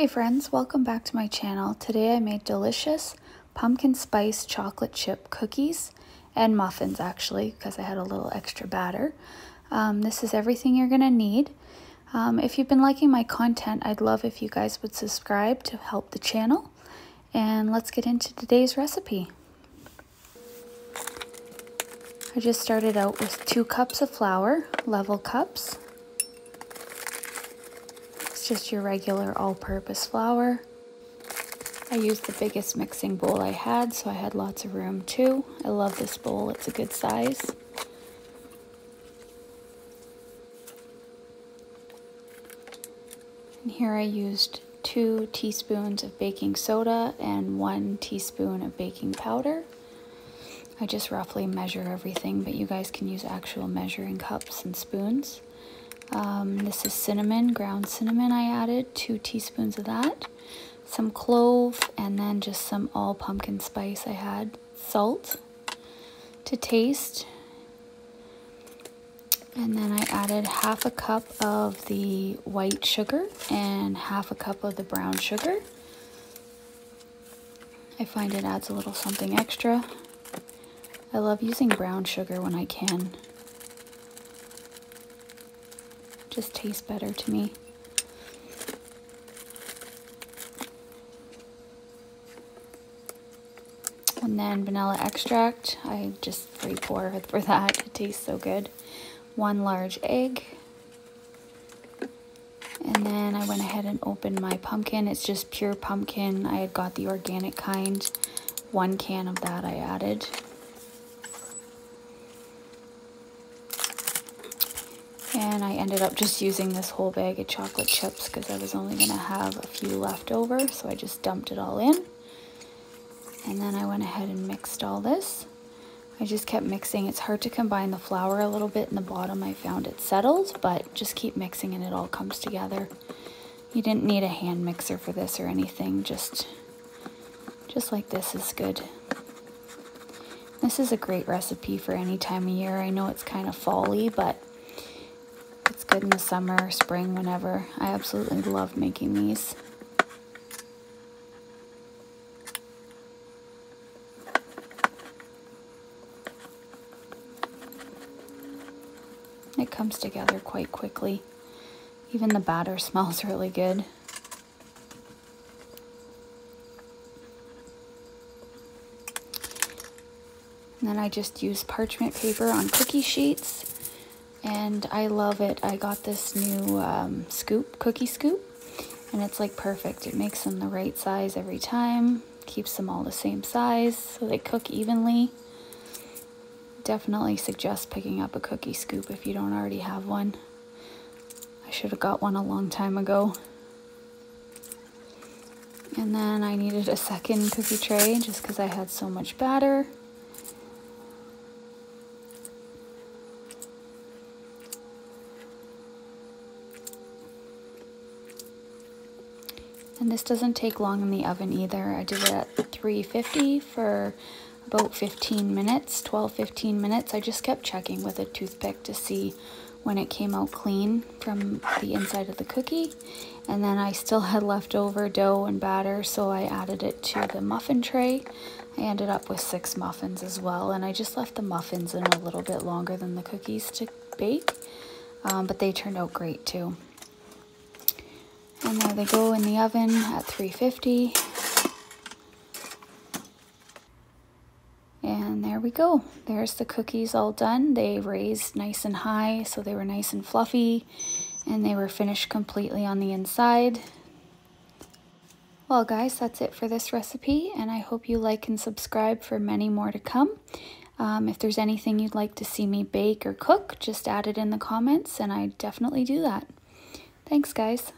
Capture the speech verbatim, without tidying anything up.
Hey friends, welcome back to my channel. Today I made delicious pumpkin spice chocolate chip cookies and muffins, actually, because I had a little extra batter. Um, this is everything you're going to need. Um, if you've been liking my content, I'd love if you guys would subscribe to help the channel. And let's get into today's recipe. I just started out with two cups of flour, level cups. Just your regular all-purpose flour. I used the biggest mixing bowl I had, so I had lots of room too. I love this bowl, it's a good size. And here I used two teaspoons of baking soda and one teaspoon of baking powder. I just roughly measure everything, but you guys can use actual measuring cups and spoons. Um, this is cinnamon, ground cinnamon I added, two teaspoons of that, some clove, and then just some all pumpkin spice I had, salt to taste, and then I added half a cup of the white sugar and half a cup of the brown sugar. I find it adds a little something extra. I love using brown sugar when I can. Just tastes better to me. And then vanilla extract, I just free pour for that, it tastes so good. One large egg. And then I went ahead and opened my pumpkin. It's just pure pumpkin. I had got the organic kind. One can of that I added. And I ended up just using this whole bag of chocolate chips because I was only going to have a few left over, so I just dumped it all in. And then I went ahead and mixed all this. I just kept mixing. It's hard to combine the flour a little bit in the bottom. I found it settles, but just keep mixing and it all comes together. You didn't need a hand mixer for this or anything. Just, just like this is good. This is a great recipe for any time of year. I know it's kind of fall-y, but good in the summer, spring, whenever. I absolutely love making these. It comes together quite quickly. Even the batter smells really good. And then I just use parchment paper on cookie sheets. And I love it. I got this new um, scoop, cookie scoop, and it's like perfect. It makes them the right size every time, keeps them all the same size, so they cook evenly. Definitely suggest picking up a cookie scoop if you don't already have one. I should have got one a long time ago. And then I needed a second cookie tray just because I had so much batter. And this doesn't take long in the oven either. I did it at three fifty for about fifteen minutes, twelve, fifteen minutes. I just kept checking with a toothpick to see when it came out clean from the inside of the cookie. And then I still had leftover dough and batter, so I added it to the muffin tray. I ended up with six muffins as well, and I just left the muffins in a little bit longer than the cookies to bake, um, but they turned out great too. And there they go in the oven at three fifty. And there we go. There's the cookies all done. They raised nice and high, so they were nice and fluffy. And they were finished completely on the inside. Well guys, that's it for this recipe. And I hope you like and subscribe for many more to come. Um, if there's anything you'd like to see me bake or cook, just add it in the comments and I definitely do that. Thanks guys.